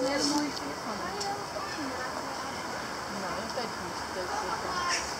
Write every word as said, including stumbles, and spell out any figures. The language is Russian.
Наверное, мой телефон. Да, опять не читать.